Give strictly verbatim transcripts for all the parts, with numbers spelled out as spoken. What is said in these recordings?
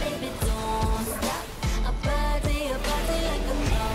Baby, don't stop. A body, a body like a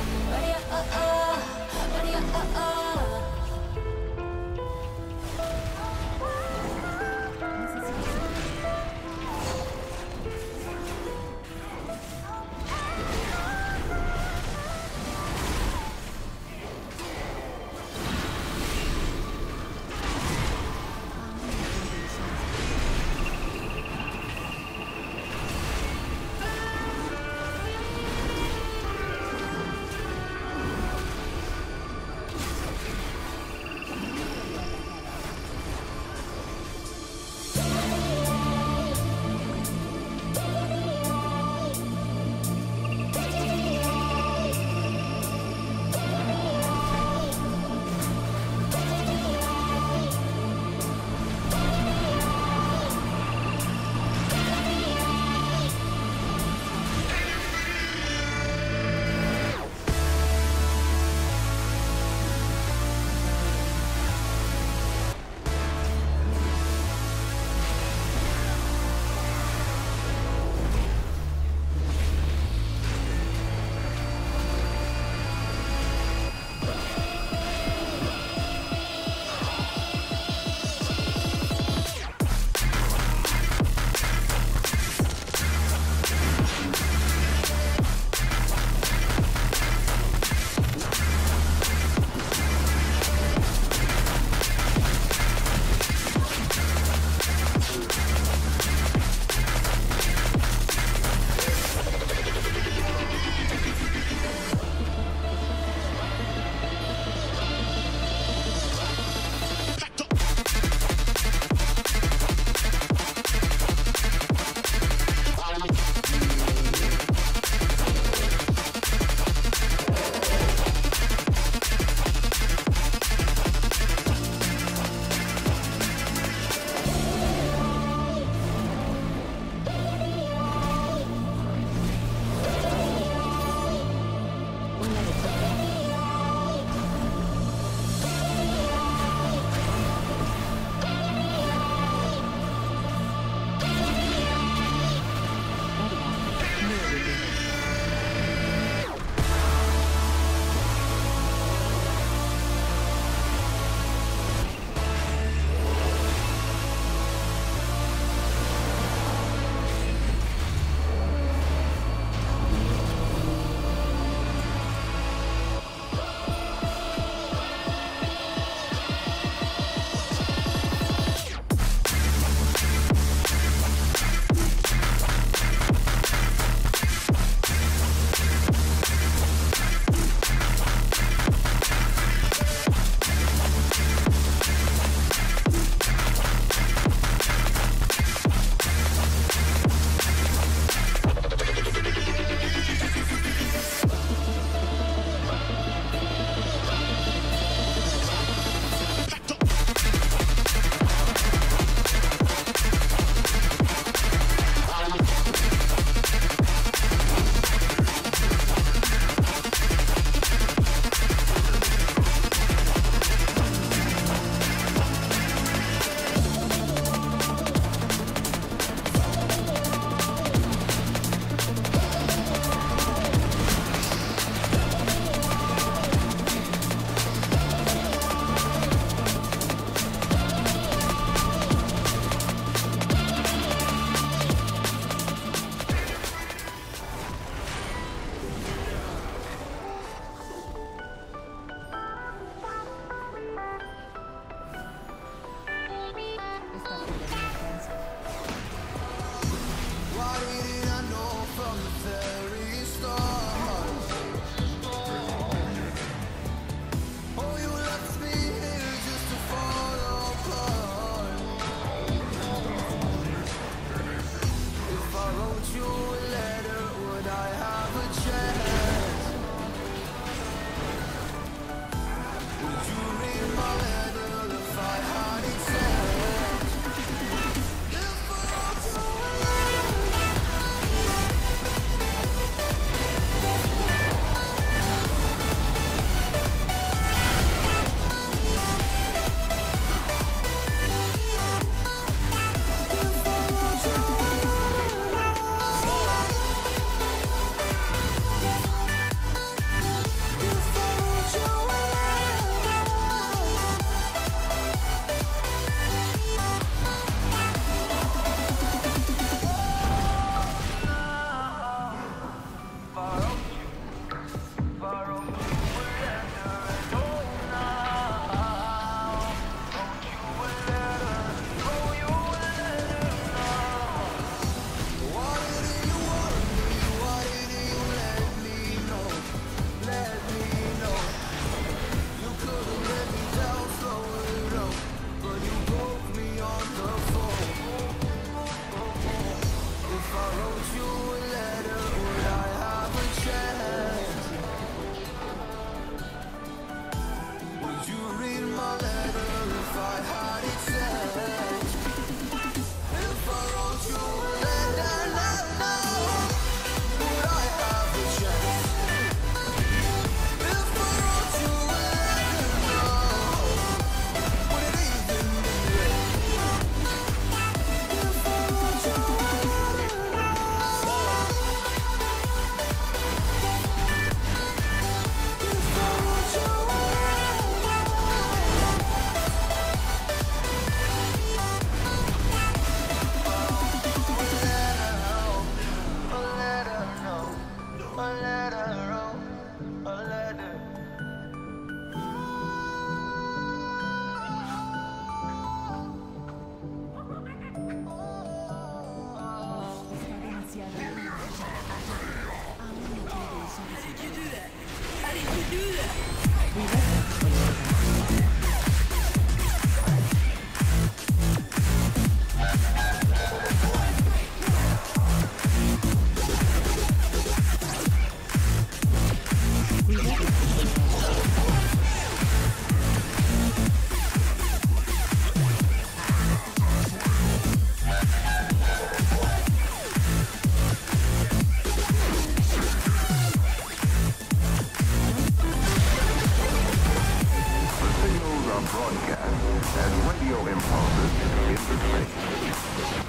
broadcast as radio impulses into space.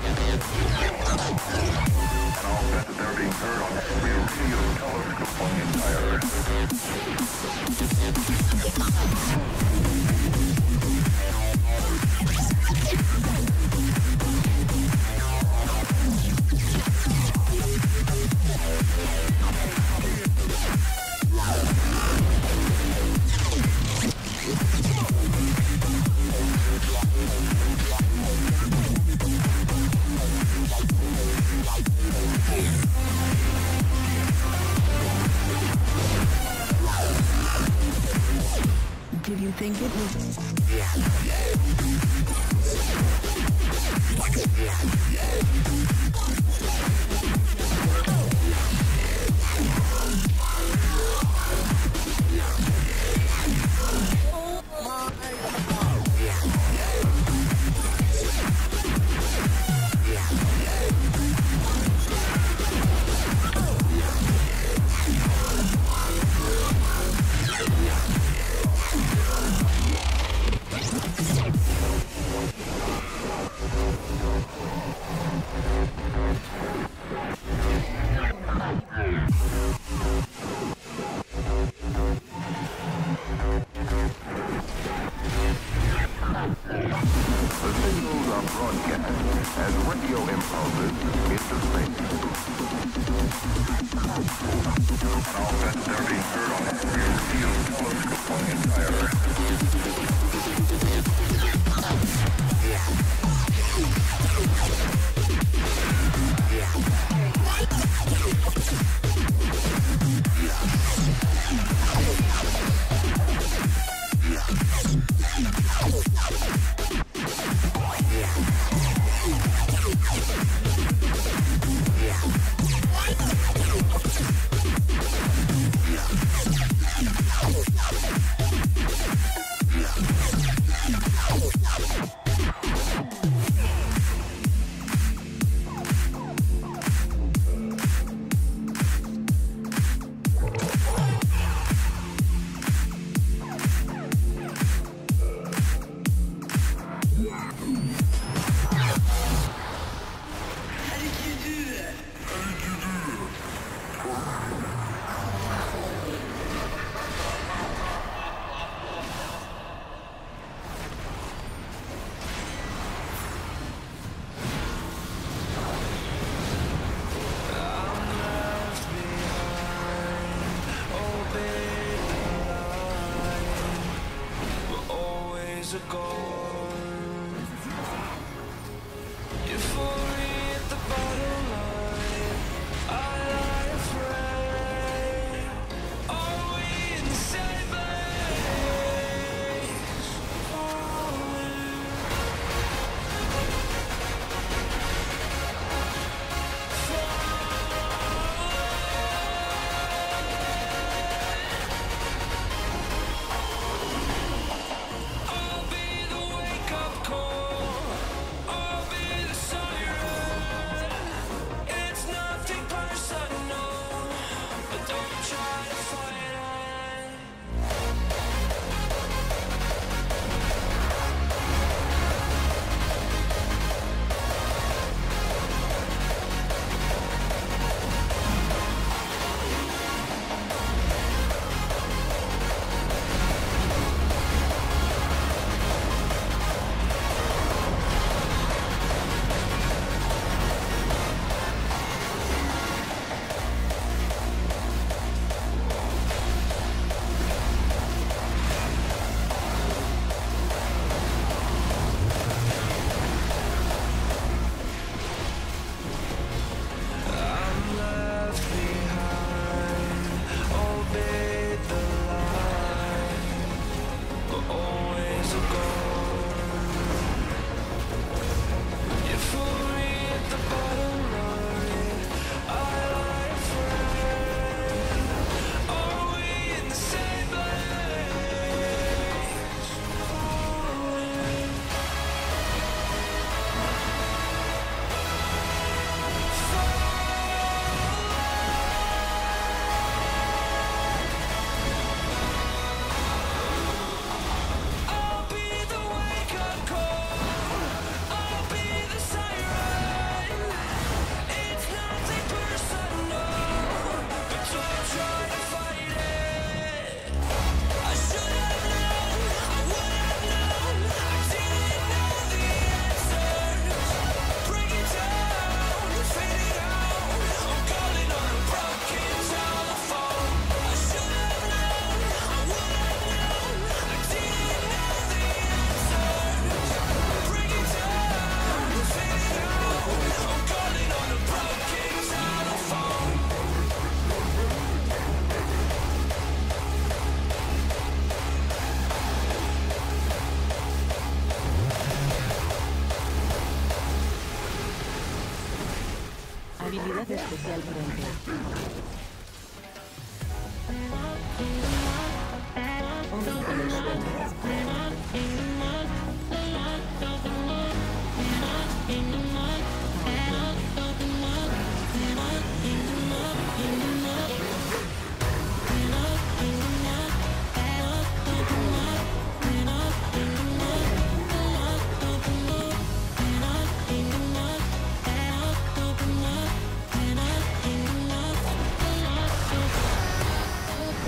And I'll bet that they're being heard on every radio telescope on the entire Earth. Did you think it was? Oh my God.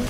Oh.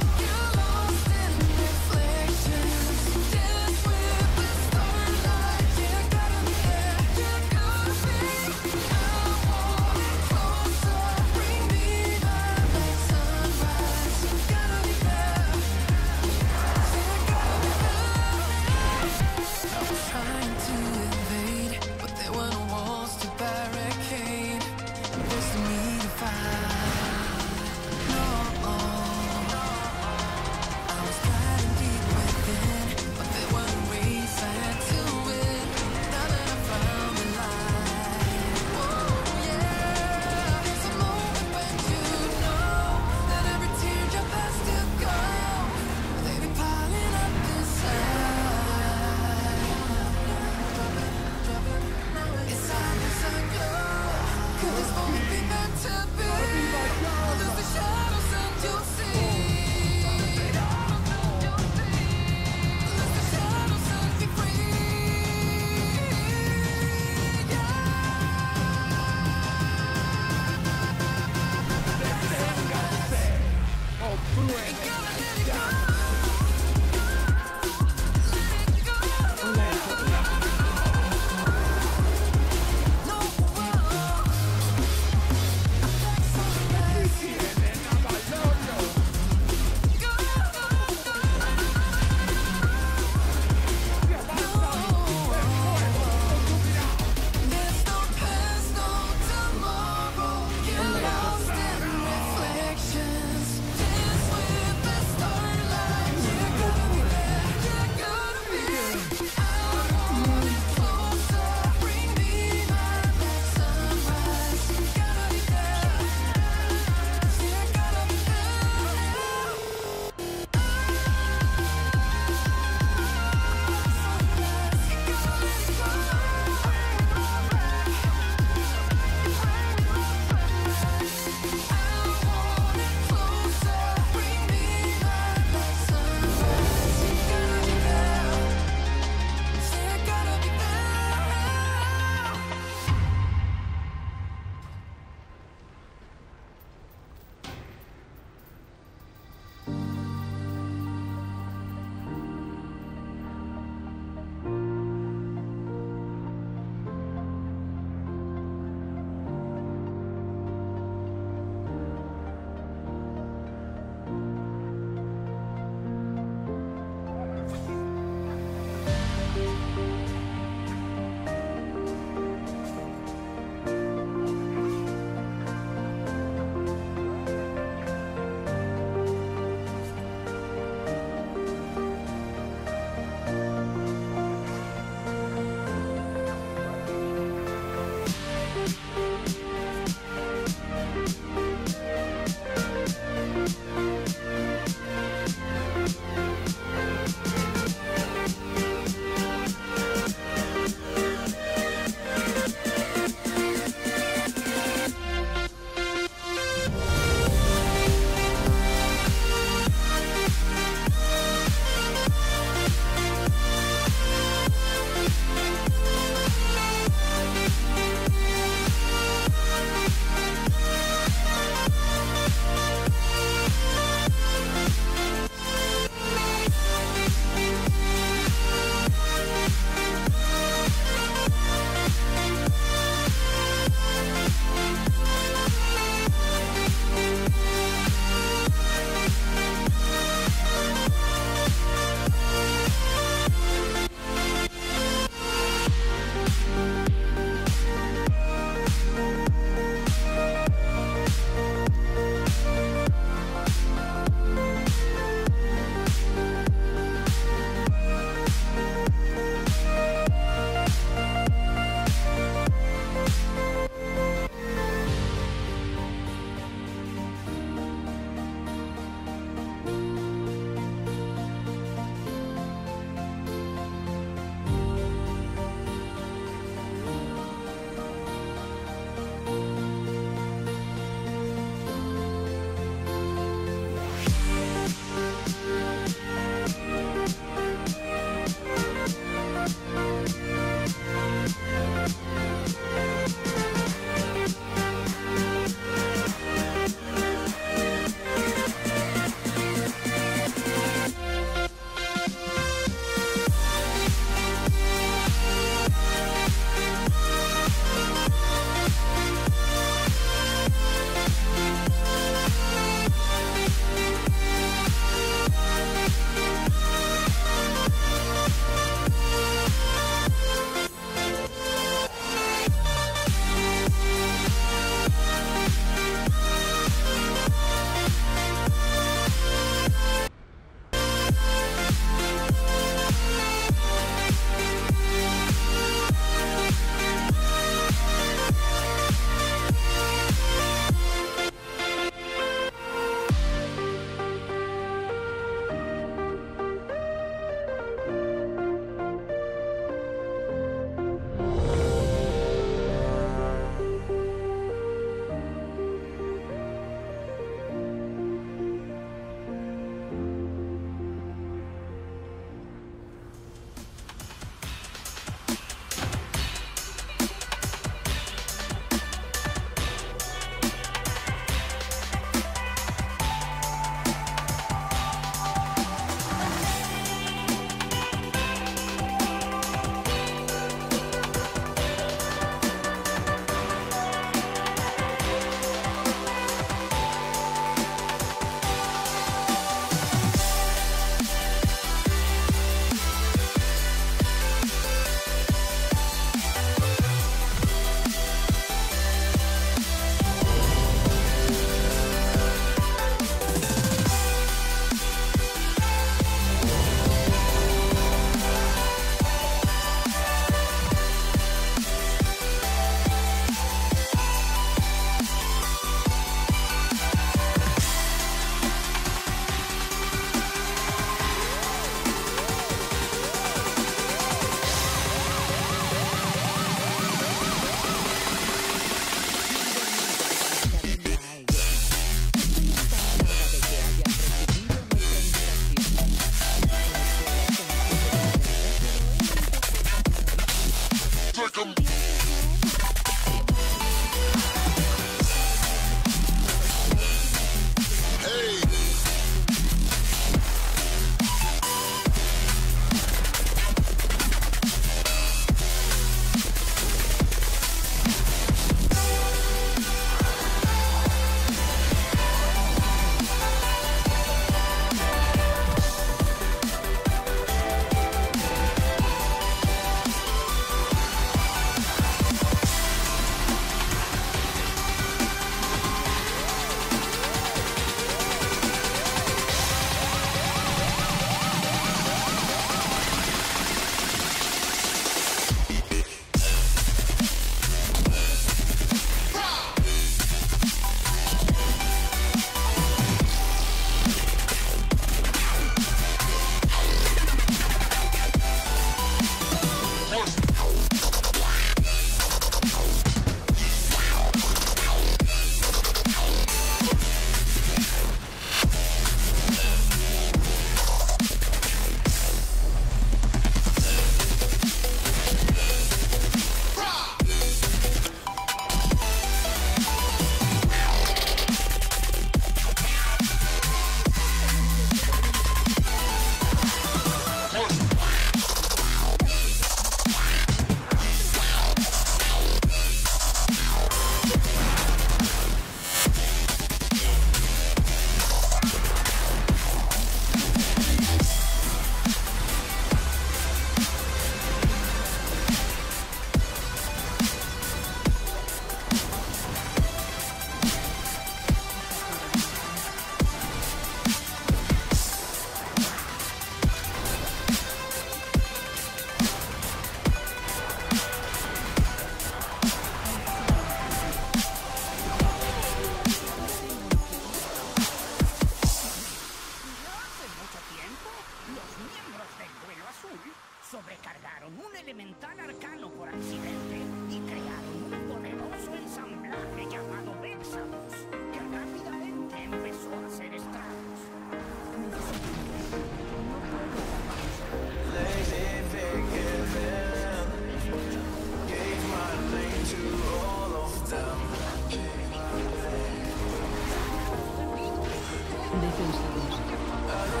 they finish the game. Down, down, down, down.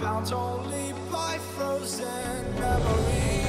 bound only by frozen memories.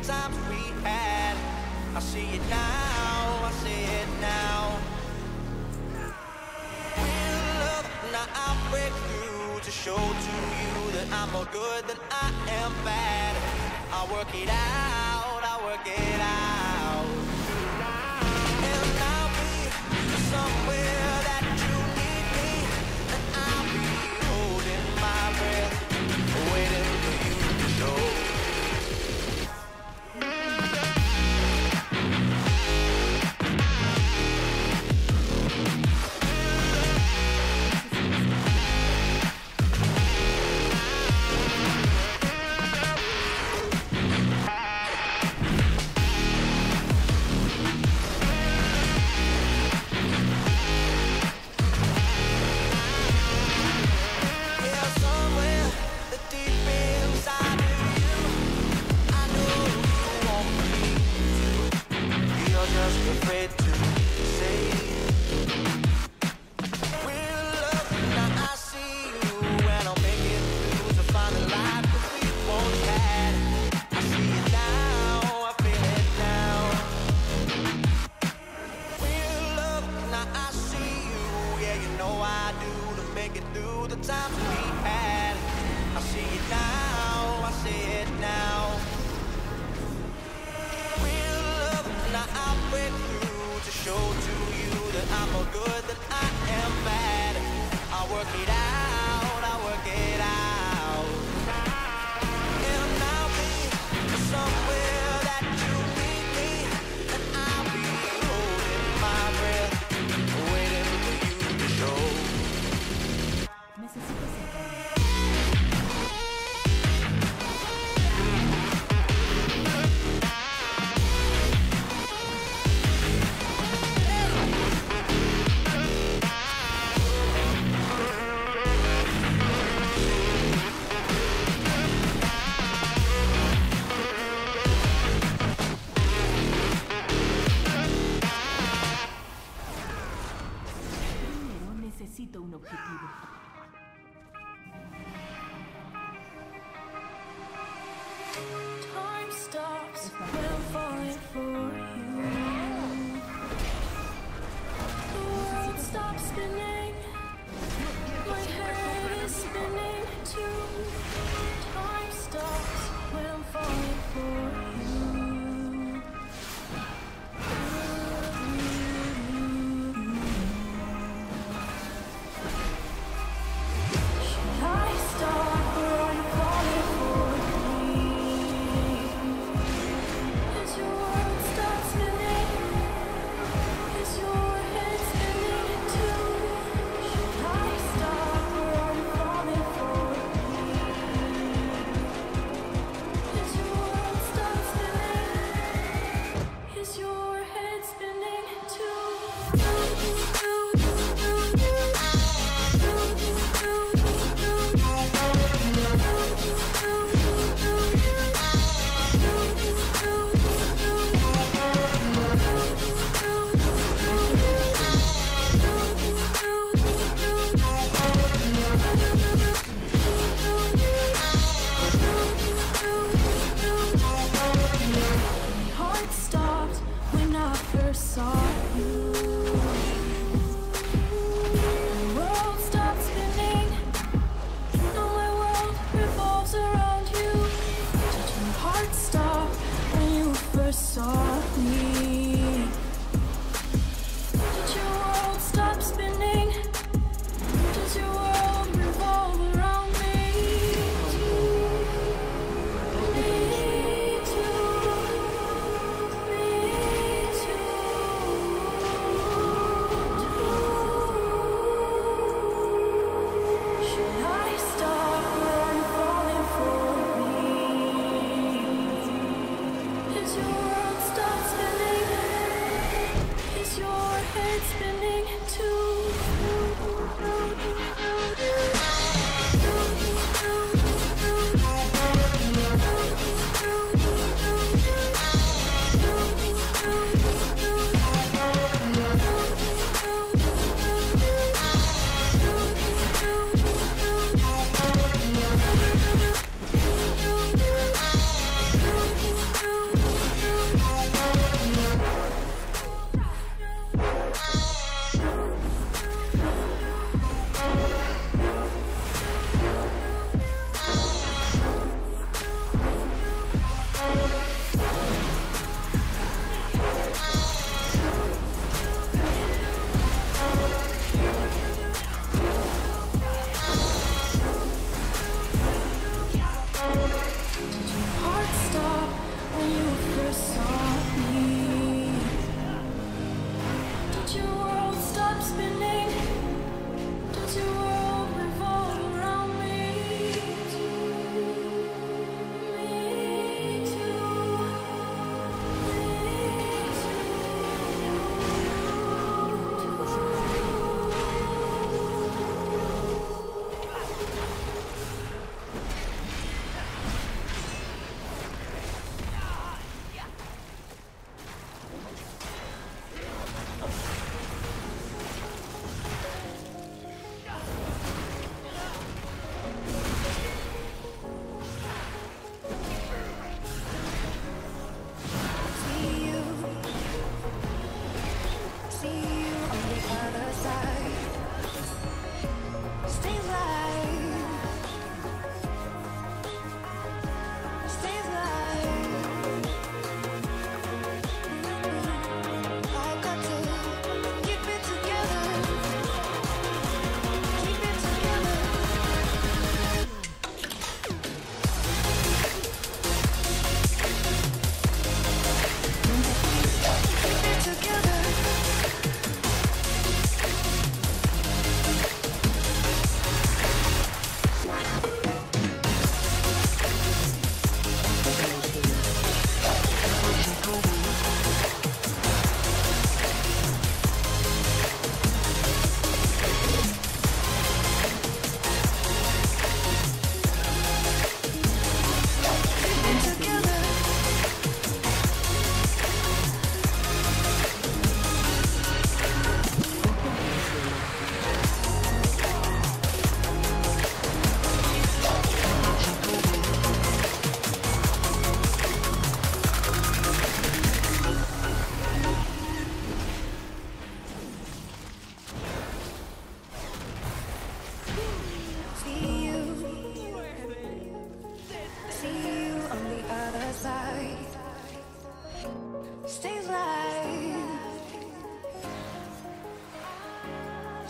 good times we had. I see it now, I see it now. Real love, now I'll break through to show to you that I'm more good than I am bad. I'll work it out, I'll work it out. And I'll be somewhere that you need me, and I'll be holding my breath, waiting for you to show. Stop.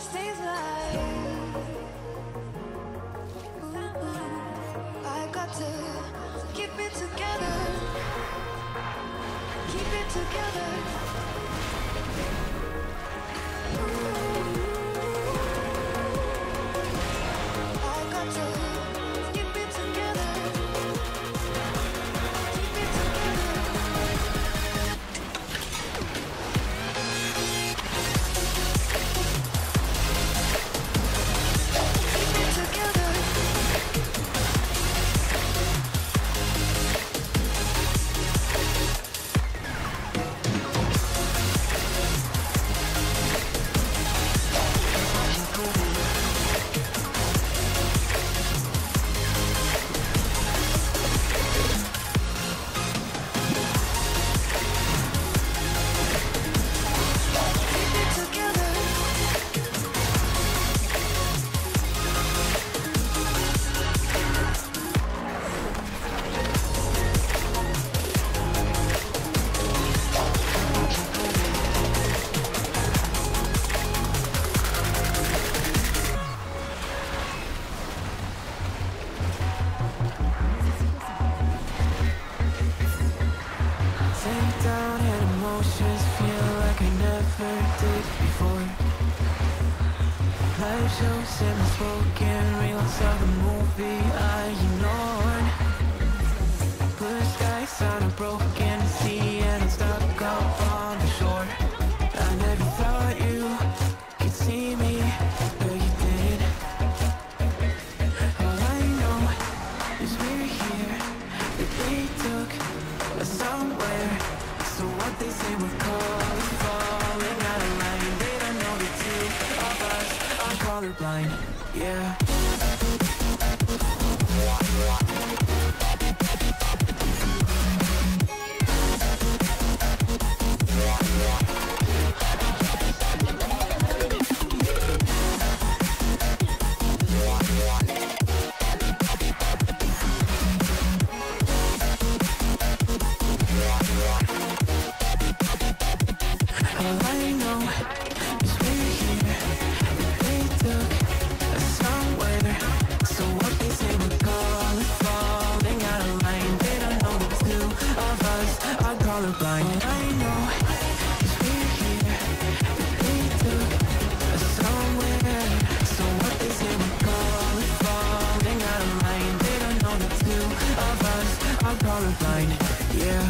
stays alive. I've got to keep it together, keep it together. Shows and the spoken reels of the movie I ignored. Blue skies on a broken sea and I'm stuck up on the shore. I never thought you could see me, but you did. All I know is we're here, that they took us somewhere. So what they say we're calling, falling out of line. They don't know the two of us. I'm colorblind, yeah. All I know colorblind, yeah.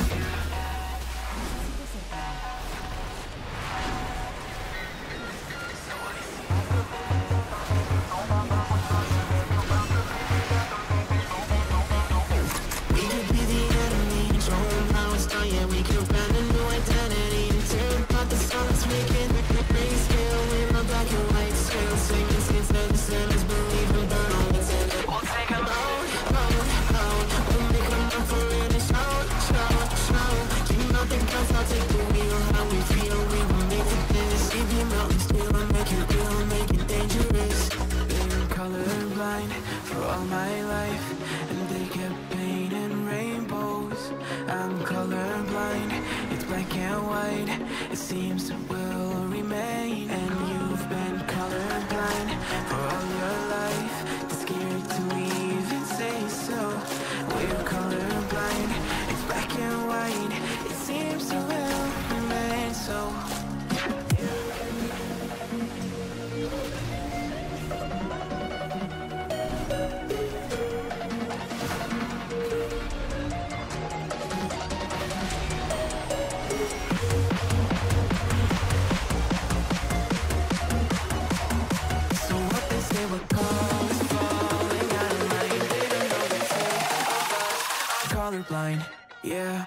For all my life, and they kept painting rainbows. I'm colorblind, it's black and white. It seems it will remain. And you've been colorblind for all your life. It's scared to even say so. We're colorblind, it's black and white. It seems it will remain so. Colorblind, yeah.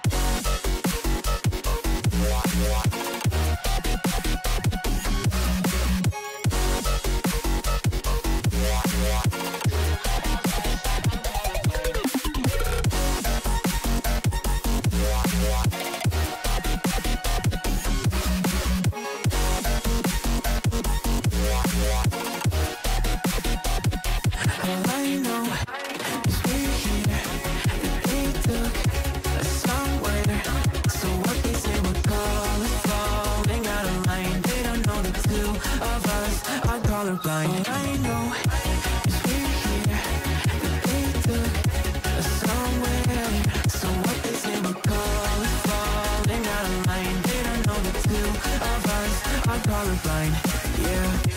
Somewhere, so what they say we're calling for. I'm blind. All I know is we're here, that they took us somewhere. So what they say we call it falling out of line. They don't know the two of us are colorblind. Yeah.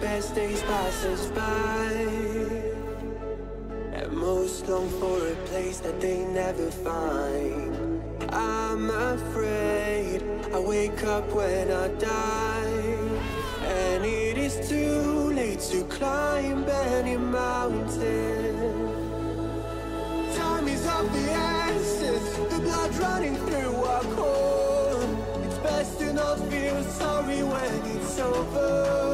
Best days pass us by, and most long for a place that they never find. I'm afraid I wake up when I die, and it is too late to climb any mountain. Time is of the essence, the blood running through our core. It's best to not feel sorry when it's over.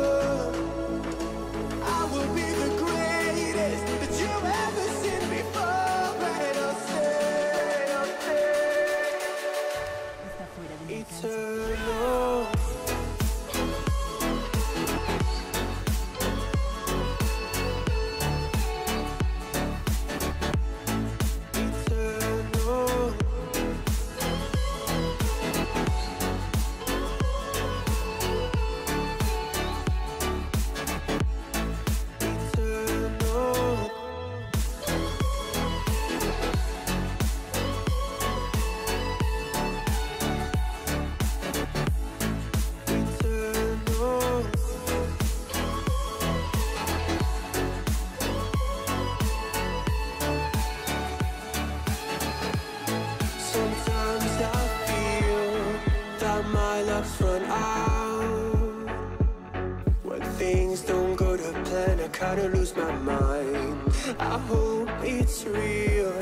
Kinda lose my mind. I hope it's real.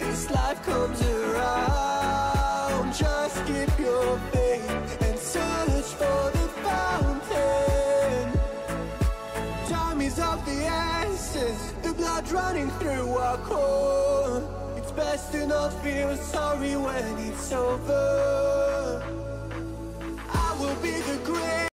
This life comes around. Just keep your faith and search for the fountain. Time is of the essence, the blood running through our core. It's best to not feel sorry when it's over.